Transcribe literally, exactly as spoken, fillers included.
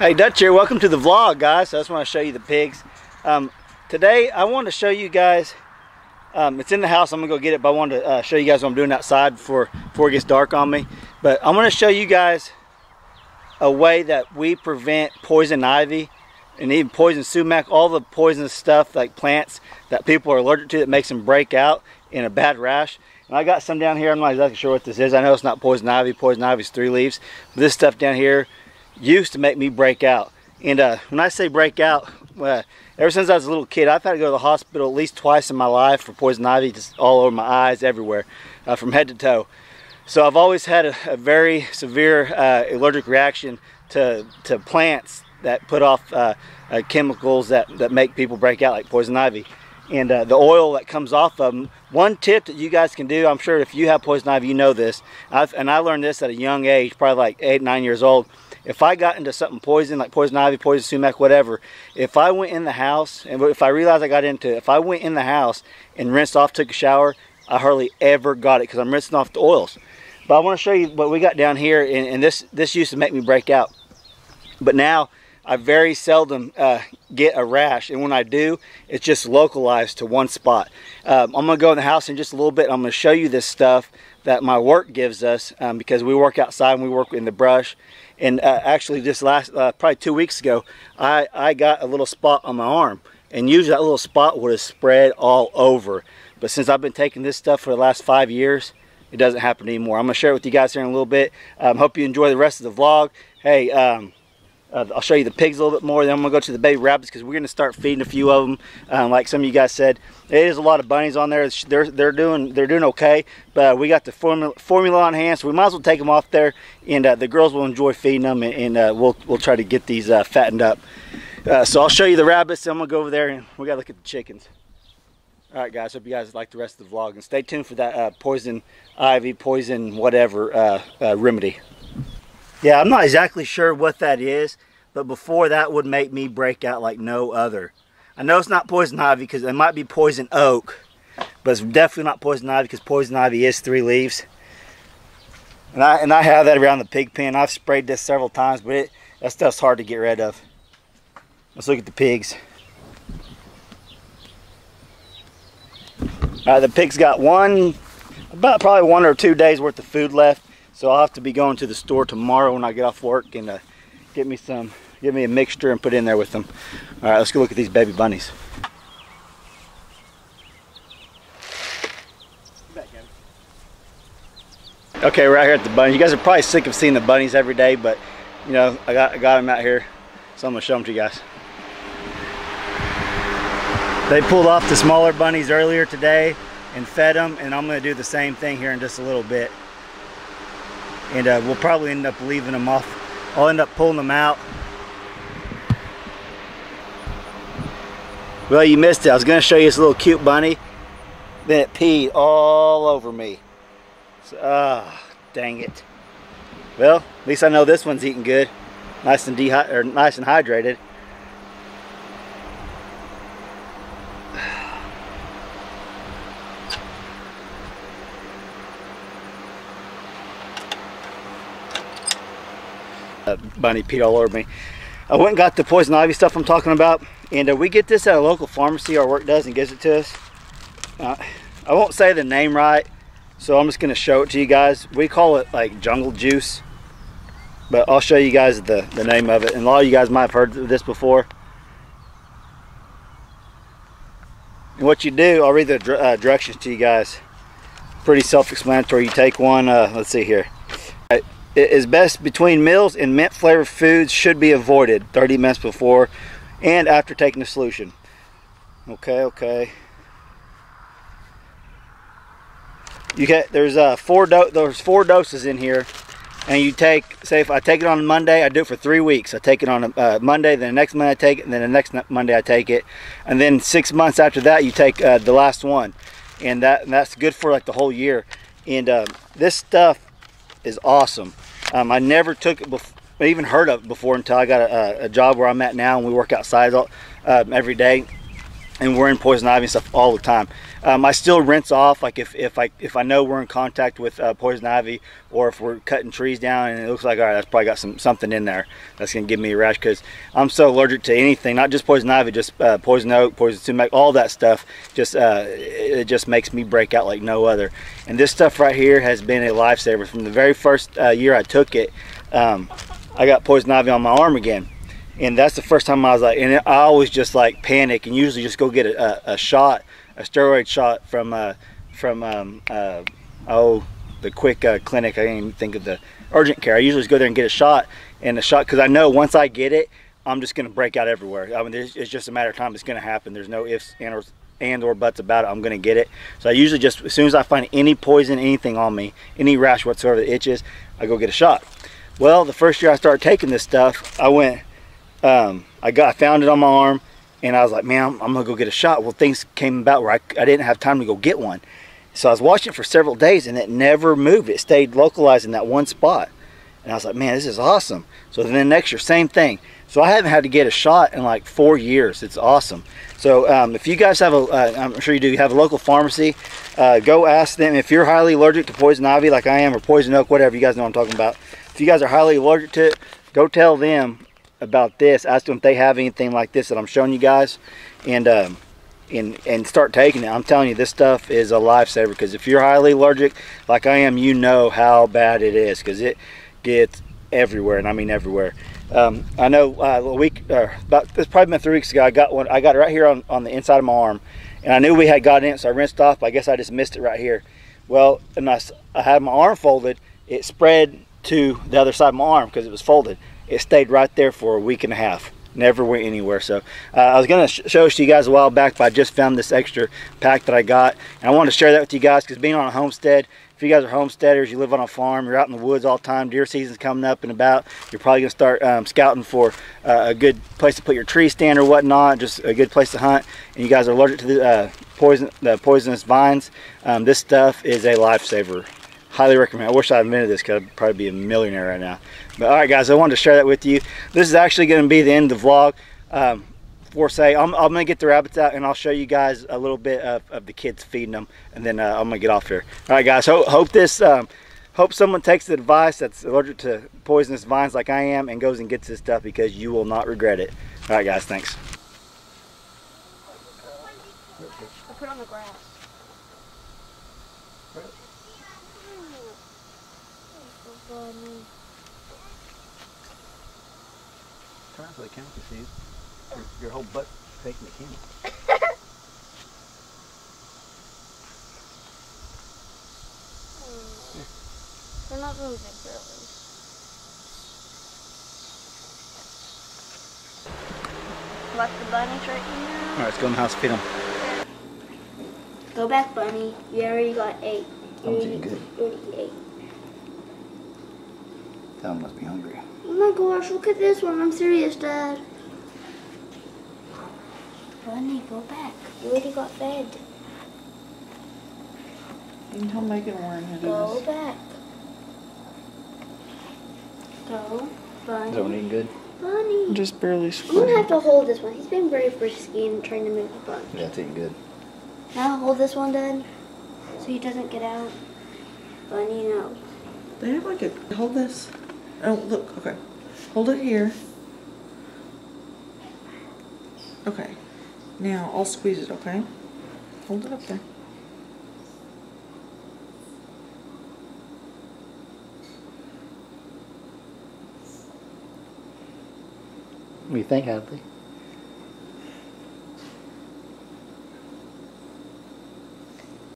Hey Dutch here, welcome to the vlog guys. So I just want to show you the pigs. Um, today I want to show you guys, um, it's in the house, I'm going to go get it, but I want to uh, show you guys what I'm doing outside before, before it gets dark on me. But I'm going to show you guys a way that we prevent poison ivy and even poison sumac, all the poisonous stuff like plants that people are allergic to that makes them break out in a bad rash. And I got some down here, I'm not exactly sure what this is. I know it's not poison ivy, poison ivy's three leaves. But this stuff down here used to make me break out. And uh, when I say break out, uh, ever since I was a little kid, I've had to go to the hospital at least twice in my life for poison ivy, just all over my eyes, everywhere, uh, from head to toe. So I've always had a, a very severe uh, allergic reaction to, to plants that put off uh, uh, chemicals that, that make people break out, like poison ivy. And uh, the oil that comes off of them. One tip that you guys can do, I'm sure if you have poison ivy, you know this. I've, and I learned this at a young age, probably like eight, nine years old. If I got into something poison, like poison ivy, poison sumac, whatever, if I went in the house, and if I realized I got into it, if I went in the house and rinsed off, took a shower, I hardly ever got it because I'm rinsing off the oils. But I want to show you what we got down here, and, and this, this used to make me break out. But now, I very seldom uh, get a rash, and when I do, it's just localized to one spot. Um, I'm going to go in the house in just a little bit. I'm going to show you this stuff that my work gives us um, because we work outside and we work in the brush. And uh, actually, this last, uh, probably two weeks ago, I, I got a little spot on my arm. And usually that little spot would have spread all over. But since I've been taking this stuff for the last five years, it doesn't happen anymore. I'm going to share it with you guys here in a little bit. Um, hope you enjoy the rest of the vlog. Hey, um... Uh, I'll show you the pigs a little bit more, then I'm going to go to the baby rabbits because we're going to start feeding a few of them. Um, like some of you guys said, there is a lot of bunnies on there. They're, they're, doing, they're doing okay, but we got the formula, formula on hand, so we might as well take them off there, and uh, the girls will enjoy feeding them, and, and uh, we'll, we'll try to get these uh, fattened up. Uh, so I'll show you the rabbits, and I'm going to go over there, and we got to look at the chickens. All right, guys, hope you guys like the rest of the vlog, and stay tuned for that uh, poison ivy, poison whatever uh, uh, remedy. Yeah, I'm not exactly sure what that is, but before that would make me break out like no other. I know it's not poison ivy because it might be poison oak, but it's definitely not poison ivy because poison ivy is three leaves. And I and I have that around the pig pen. I've sprayed this several times, but it, that stuff's hard to get rid of. Let's look at the pigs. All right, the pigs got one, about probably one or two days worth of food left. So I'll have to be going to the store tomorrow when I get off work and uh, get me some, give me a mixture and put it in there with them. All right, let's go look at these baby bunnies. Okay, we're out here at the bunnies. You guys are probably sick of seeing the bunnies every day, but you know I got I got them out here, so I'm gonna show them to you guys. They pulled off the smaller bunnies earlier today and fed them, and I'm gonna do the same thing here in just a little bit. And uh, we'll probably end up leaving them off. I'll end up pulling them out. Well, you missed it. I was going to show you this little cute bunny. Then it peed all over me. So, ah, dang it. Well, at least I know this one's eating good. Nice and dehy- or nice and hydrated. Bunny peed all over me. I went and got the poison ivy stuff I'm talking about, and uh, we get this at a local pharmacy. Our work does and gives it to us. Uh, I won't say the name right, so I'm just going to show it to you guys. We call it like jungle juice, but I'll show you guys the, the name of it. And a lot of you guys might have heard of this before. And what you do, I'll read the dr uh, directions to you guys. Pretty self-explanatory. You take one, uh, let's see here. It is best between meals, and mint flavored foods should be avoided thirty minutes before and after taking the solution. Okay, okay. You get there's uh, four do there's four doses in here, and you take, say if I take it on Monday, I do it for three weeks. I take it on uh, Monday, then the next Monday I take it, and then the next Monday I take it, and then six months after that you take uh, the last one, and that and that's good for like the whole year. And uh, this stuff is awesome. Um, I never took it before, I even heard of it before until I got a, a job where I'm at now, and we work outside all, um, every day. and we're in poison ivy and stuff all the time. Um, I still rinse off, like if, if I if I know we're in contact with uh, poison ivy, or if we're cutting trees down and it looks like, all right, that's probably got some something in there that's gonna give me a rash, because I'm so allergic to anything, not just poison ivy, just uh, poison oak, poison sumac, all that stuff. Just uh, it just makes me break out like no other. And this stuff right here has been a lifesaver. From the very first uh, year I took it, um, I got poison ivy on my arm again. And that's the first time I was like, and I always just like panic and usually just go get a, a, a shot, a steroid shot from, uh, from um, uh, oh, the quick uh, clinic. I didn't even think of the urgent care. I usually just go there and get a shot and a shot, because I know once I get it, I'm just going to break out everywhere. I mean, it's just a matter of time. It's going to happen. There's no ifs and or, and or buts about it. I'm going to get it. So I usually just, as soon as I find any poison, anything on me, any rash whatsoever that itches, I go get a shot. Well, the first year I started taking this stuff, I went... Um, I got I found it on my arm, and I was like, man, I'm, I'm gonna go get a shot. Well, things came about where I, I didn't have time to go get one, so I was watching it for several days, and it never moved. It stayed localized in that one spot, and I was like, man, this is awesome. So then the next year, same thing. So I haven't had to get a shot in like four years. It's awesome. So um, if you guys have a, uh, I'm sure you do, you have a local pharmacy, uh, go ask them. If you're highly allergic to poison ivy like I am, or poison oak, whatever, you guys know what I'm talking about. If you guys are highly allergic to it, go tell them about this. Ask them if they have anything like this that I'm showing you guys, and um and and start taking it. I'm telling you, this stuff is a lifesaver, because if you're highly allergic like I am, you know how bad it is, because it gets everywhere, and I mean everywhere. um I know uh, a week uh, about this probably been three weeks ago, I got one. I got it right here on, on the inside of my arm, and I knew we had gotten it, so I rinsed off, but I guess I just missed it right here. Well, and I, I had my arm folded, it spread to the other side of my arm because it was folded. It stayed right there for a week and a half. Never went anywhere. So uh, I was going to sh show this to you guys a while back, but I just found this extra pack that I got, and I wanted to share that with you guys, because being on a homestead, if you guys are homesteaders, you live on a farm, you're out in the woods all the time, deer season's coming up and about, you're probably going to start um, scouting for uh, a good place to put your tree stand or whatnot, just a good place to hunt, and you guys are allergic to the, uh, poison, the poisonous vines. Um, this stuff is a lifesaver. Highly recommend. I wish I invented this, because I'd probably be a millionaire right now. But all right, guys, I wanted to share that with you. This is actually going to be the end of the vlog. Um, for say, I'm, I'm going to get the rabbits out, and I'll show you guys a little bit of, of the kids feeding them, and then uh, I'm going to get off here. All right, guys. Ho hope this. Um, hope someone takes the advice that's allergic to poisonous vines like I am, and goes and gets this stuff, because you will not regret it. All right, guys. Thanks. I put on the grass. Come out so they can't see you. Your, your whole butt taking the camera. They're not moving really. Left the bunnies right now. Alright, let's go in the house and feed them. Go back, bunny. You already got eight. You already, good. You already ate. That one must be hungry. Oh my gosh, look at this one. I'm serious, Dad. Bunny, go back. You already got fed. You can tell Megan where he is. Go back. Go, Bunny. Is that one eating good? Bunny. Just barely squirting. I'm going to have to hold this one. He's been very frisky and trying to move the bunch. Yeah, it's eating good. Now hold this one, Dad, so he doesn't get out. Bunny, no. They have like a, hold this. Oh, look, okay. Hold it here. Okay. Now, I'll squeeze it, okay? Hold it up there. What do you think, Hadley?